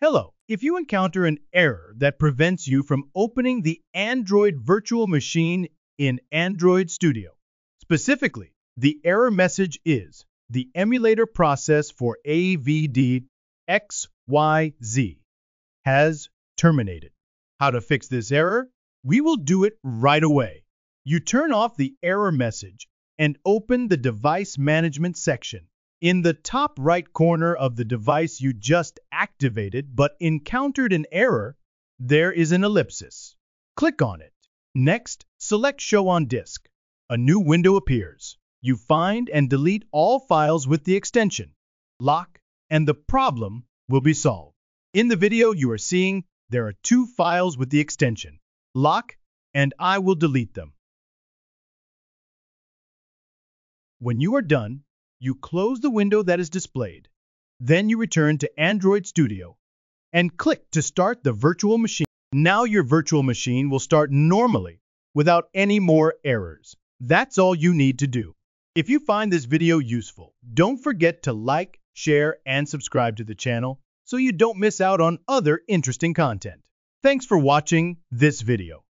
Hello! If you encounter an error that prevents you from opening the Android Virtual Machine in Android Studio, specifically, the error message is the emulator process for AVD XYZ has terminated. How to fix this error? We will do it right away. You turn off the error message and open the Device Management section. In the top right corner of the device you just activated but encountered an error, there is an ellipsis. Click on it. Next, select Show on Disk. A new window appears. You find and delete all files with the extension lock, and the problem will be solved. In the video you are seeing, there are two files with the extension lock, and I will delete them. When you are done, you close the window that is displayed. Then you return to Android Studio and click to start the virtual machine. Now your virtual machine will start normally without any more errors. That's all you need to do. If you find this video useful, don't forget to like, share, and subscribe to the channel so you don't miss out on other interesting content. Thanks for watching this video.